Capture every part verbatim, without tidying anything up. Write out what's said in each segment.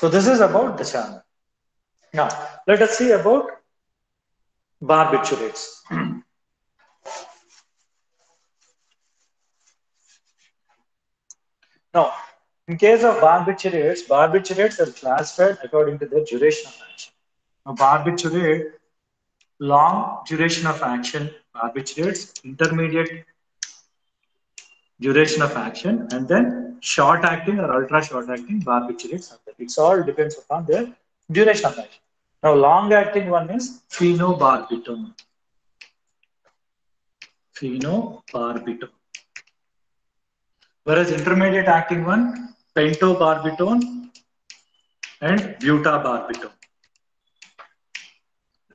So this is about the channel. Now, let us see about barbiturates. Now, in case of barbiturates, barbiturates are classified according to their duration of action. Now, barbiturate, long duration of action barbiturates, intermediate duration of action, and then short acting or ultra short acting barbiturates. It all depends upon their duration of action. Now, long acting one is phenobarbital. Phenobarbital. Whereas intermediate acting one, pentobarbitone and butabarbitone.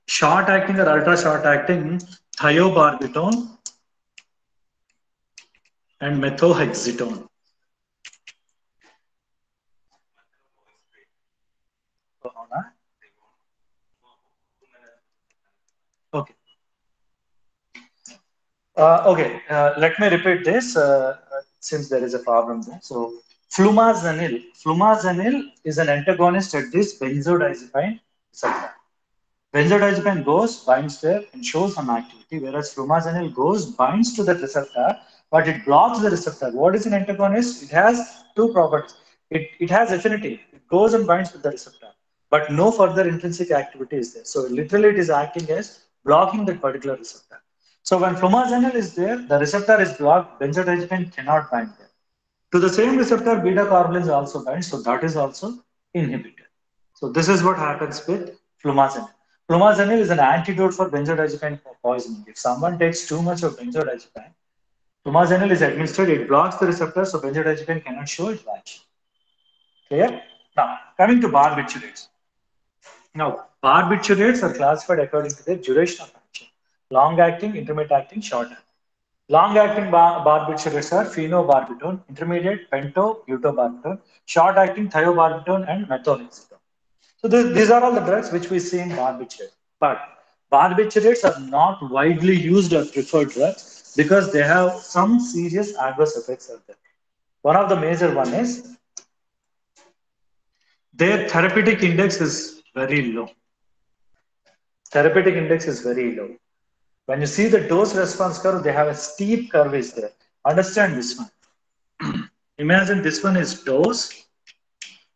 Short acting or ultra short acting, thiobarbitone and methohexitone. Okay. Uh, okay. Uh, let me repeat this uh, since there is a problem there. So, flumazenil. Flumazenil is an antagonist at this benzodiazepine supply. Benzodiazepine goes, binds there, and shows some activity, whereas flumazenil goes, binds to the receptor, but it blocks the receptor. What is an antagonist? It has two properties. It, it has affinity. It goes and binds to the receptor, but no further intrinsic activity is there. So literally it is acting as blocking that particular receptor. So when flumazenil is there, the receptor is blocked, benzodiazepine cannot bind there. To the same receptor, beta-carbolines also binds, so that is also inhibited. So this is what happens with flumazenil. Flumazenil is an antidote for benzodiazepine poisoning. If someone takes too much of benzodiazepine, flumazenil is administered, it blocks the receptor, so benzodiazepine cannot show its action. Clear? Now, coming to barbiturates. Now, barbiturates are classified according to their duration of action. Long-acting, intermediate-acting, short-acting. Long-acting bar barbiturates are phenobarbitone, intermediate, pento, butobarbitone, short-acting, thiobarbitone, and methohexitone. So this, these are all the drugs which we see in barbiturate. But barbiturates are not widely used or preferred drugs because they have some serious adverse effects out there. One of the major one is their therapeutic index is very low. Therapeutic index is very low. When you see the dose response curve, they have a steep curve is there. Understand this one. Imagine this one is dose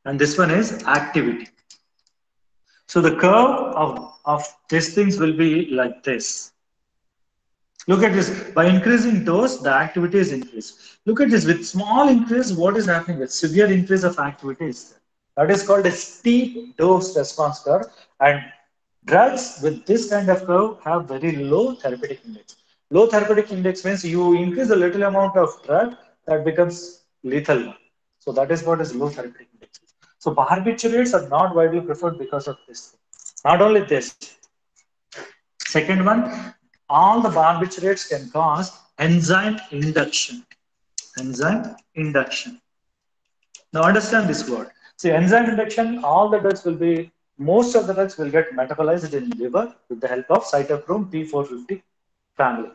and this one is activity. So the curve of, of these things will be like this. Look at this. By increasing dose, the activity is increased. Look at this. With small increase, what is happening? With severe increase of activity is there. That is called a steep dose response curve, and drugs with this kind of curve have very low therapeutic index. Low therapeutic index means you increase a little amount of drug that becomes lethal. So that is what is low therapeutic index. So barbiturates are not widely preferred because of this. Not only this. Second one, all the barbiturates can cause enzyme induction. Enzyme induction. Now understand this word. See, enzyme induction, all the drugs will be, most of the drugs will get metabolized in liver with the help of cytochrome P four fifty family.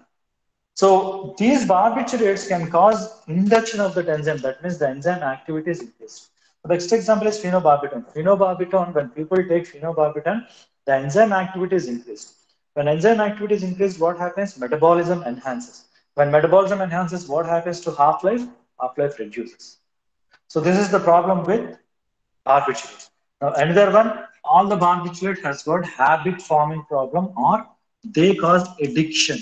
So these barbiturates can cause induction of that enzyme. That means the enzyme activity is increased. The next example is phenobarbitone. Phenobarbitone, when people take phenobarbitone, the enzyme activity is increased. When enzyme activity is increased, what happens? Metabolism enhances. When metabolism enhances, what happens to half-life? Half-life reduces. So this is the problem with barbiturates. Now another one, all the barbiturate has got habit forming problem, or they cause addiction.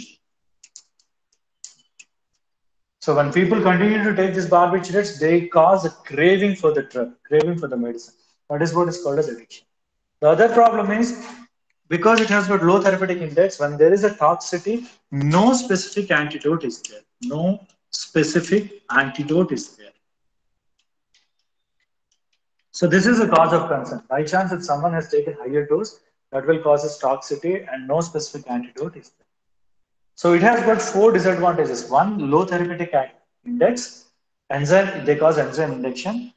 So when people continue to take these barbiturates, they cause a craving for the drug, craving for the medicine. That is what is called as addiction. The other problem is because it has got low therapeutic index, when there is a toxicity, no specific antidote is there. No specific antidote is there. So this is a cause of concern. By chance, if someone has taken higher dose, that will cause a toxicity and no specific antidote is there. So it has got four disadvantages. One, low therapeutic index. Enzyme, they cause enzyme induction.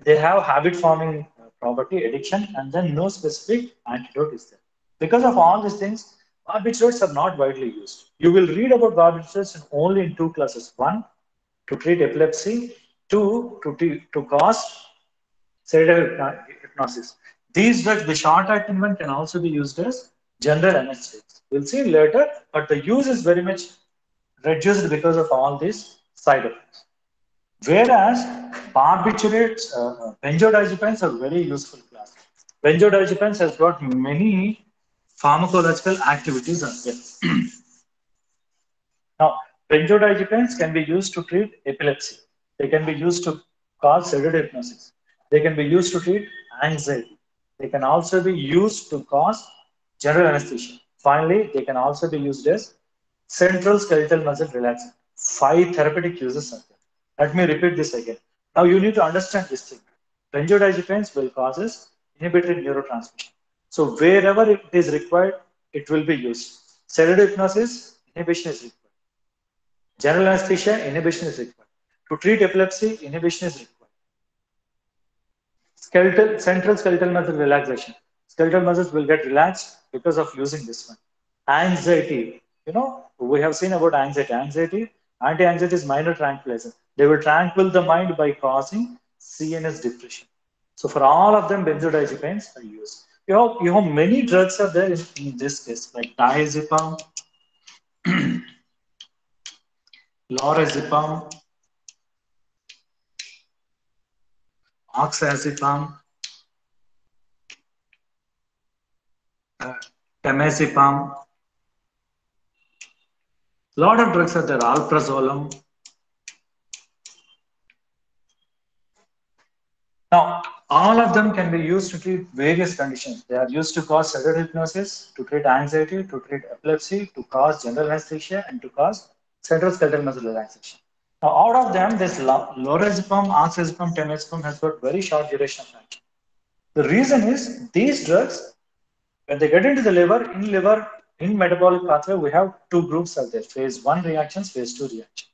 They have habit-forming property, addiction, and then no specific antidote is there. Because of all these things, barbiturates are not widely used. You will read about barbiturates only in two classes. One, to treat epilepsy. Two, to, to cause sedative hypnosis. These drugs, the short-acting one, can also be used as general anesthetics. We'll see later, but the use is very much reduced because of all these side effects. Whereas barbiturates, uh, benzodiazepines are very useful class. Benzodiazepines has got many pharmacological activities on them. Now, benzodiazepines can be used to treat epilepsy. They can be used to cause sedative hypnosis. They can be used to treat anxiety. They can also be used to cause general anesthesia. Finally, they can also be used as central skeletal muscle relaxant. Five therapeutic uses are there. Let me repeat this again. Now you need to understand this thing. Benzodiazepines will cause inhibitory neurotransmission. So wherever it is required, it will be used. Sedative hypnosis, inhibition is required. General anesthesia, inhibition is required. To treat epilepsy, inhibition is required. Skeletal, central skeletal muscle relaxation. Skeletal muscles will get relaxed because of using this one. Anxiety. You know, we have seen about anxiety. Anxiety, anti-anxiety is minor tranquilizer. They will tranquil the mind by causing C N S depression. So for all of them, benzodiazepines are used. You know, you know many drugs are there in, in this case, like diazepam, lorazepam, oxazepam, uh, temazepam. A lot of drugs are there, alprazolam. Now, all of them can be used to treat various conditions. They are used to cause sedative hypnosis, to treat anxiety, to treat epilepsy, to cause general anesthesia, and to cause central skeletal muscle relaxation. Now, out of them, this lorazepam, oxazepam, temazepam has got very short duration of action. The reason is these drugs, when they get into the liver, in liver, in metabolic pathway, we have two groups are there, phase one reactions, phase two reactions.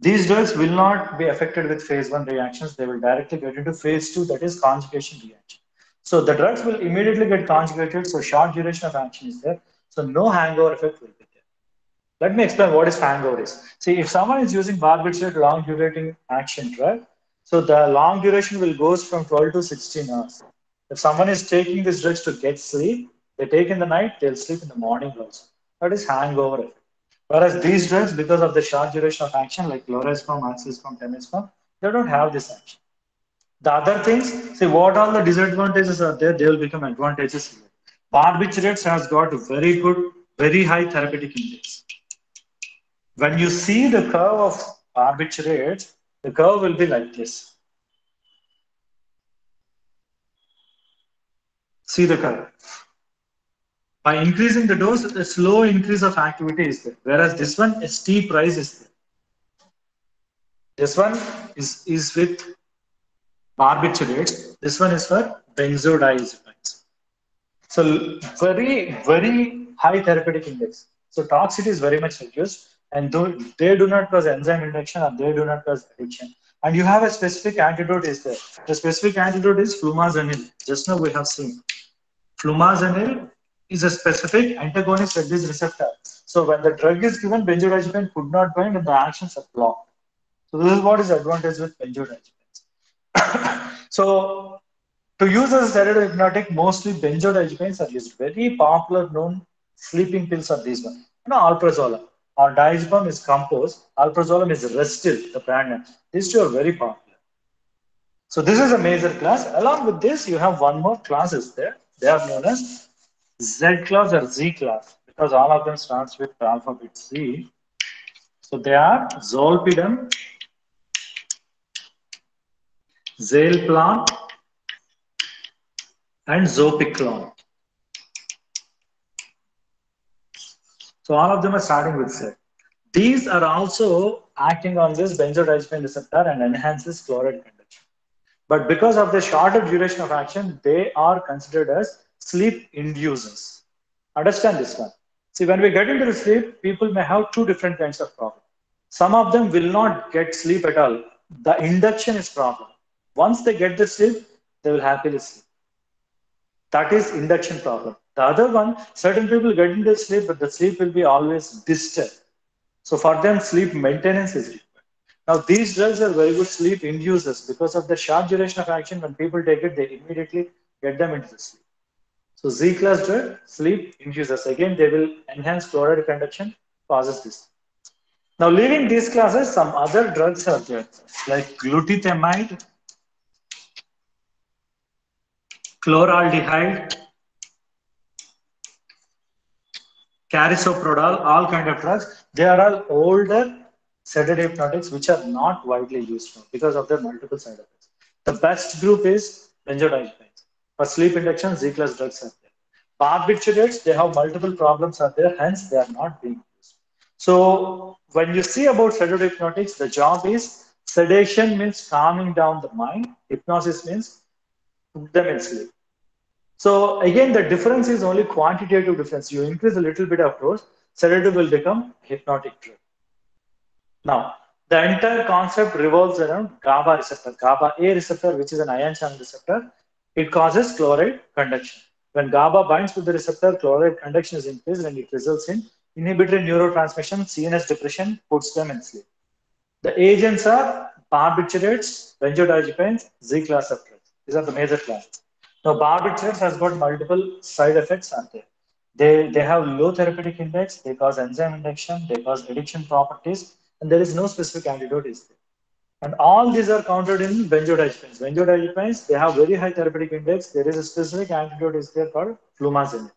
These drugs will not be affected with phase one reactions. They will directly get into phase two, that is conjugation reaction. So the drugs will immediately get conjugated, so short duration of action is there. So no hangover effect will be there. Let me explain what is hangover is. See, if someone is using barbiturate long durating action drug, so the long duration will goes from twelve to sixteen hours. If someone is taking these drugs to get sleep, they take in the night, they'll sleep in the morning also. That is hangover effect. Whereas these drugs, because of the short duration of action, like lorazepam, oxazepam, temazepam, they don't have this action. The other things, see what all the disadvantages are there, they will become advantages. Barbiturates has got very good, very high therapeutic index. When you see the curve of barbiturates, the curve will be like this. See the curve. By increasing the dose, a slow increase of activity is there. Whereas this one, a steep rise is there. This one is, is with barbiturates. This one is for benzodiazepines. So very, very high therapeutic index. So toxicity is very much reduced. And though they do not cause enzyme induction or they do not cause addiction. And you have a specific antidote is there. The specific antidote is flumazenil. Just now we have seen. Flumazenil is a specific antagonist at this receptor. So when the drug is given, benzodiazepine could not bind and the actions are blocked. So this is what is advantage with benzodiazepines. So to use as a sedative hypnotic, mostly benzodiazepines are used. Very popular known sleeping pills are these ones. You know, alprazolam or diazepam is Compose. Alprazolam is Restil, the brand name. These two are very popular. So this is a major class. Along with this, you have one more class is there. They are known as Z class or Z class, because all of them starts with the alphabet Z. So they are Zolpidem, Zaleplon, and Zopiclone. So all of them are starting with Z. These are also acting on this benzodiazepine receptor and enhances chloride conduction. But because of the shorter duration of action, they are considered as sleep inducers. Understand this one. See, when we get into the sleep, people may have two different kinds of problems. Some of them will not get sleep at all. The induction is problem. Once they get the sleep, they will happily sleep. That is induction problem. The other one, certain people get into sleep, but the sleep will be always disturbed. So for them, sleep maintenance is required. Now, these drugs are very good sleep inducers because of the short duration of action. When people take it, they immediately get them into the sleep. So Z-class drug, sleep inducers. Again, they will enhance chloride conduction, causes this. Now, leaving these classes, some other drugs are there, like glutethimide, chloraldehyde, Carisoprodol, all kind of drugs. They are all older sedative hypnotics which are not widely used now because of their multiple side effects. The best group is benzodiazepines. For sleep induction, Z-class drugs are there. Barbiturates, they have multiple problems are there, hence they are not being used. So when you see about sedative hypnotics, the job is sedation means calming down the mind. Hypnosis means put them in sleep. So again, the difference is only quantitative difference. You increase a little bit of dose, sedative will become hypnotic drug. Now, the entire concept revolves around GABA receptor, GABA A receptor, which is an ion channel receptor. It causes chloride conduction. When GABA binds to the receptor, chloride conduction is increased and it results in inhibitory neurotransmission, C N S depression, puts them in sleep. The agents are barbiturates, benzodiazepines, Z-class of drugs. These are the major classes. Now, barbiturates has got multiple side effects out there. They, they have low therapeutic index, they cause enzyme induction, they cause addiction properties, and there is no specific antidote is there. And all these are counted in benzodiazepines. Benzodiazepines, they have very high therapeutic index. There is a specific antidote is there called flumazenil.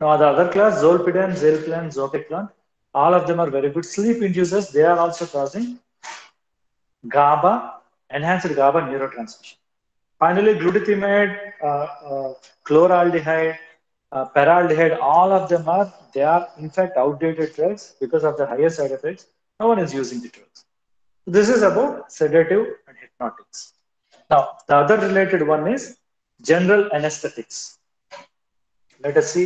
Now, the other class, Zolpidem, Zaleplon, Zopiclone, all of them are very good sleep inducers. They are also causing GABA, enhanced GABA neurotransmission. Finally, glutethimide, uh, uh, chloraldehyde, uh, peraldehyde, all of them are, they are in fact outdated drugs because of the higher side effects. No one is using the drugs. So this is about sedative and hypnotics. Now, the other related one is general anesthetics. Let us see.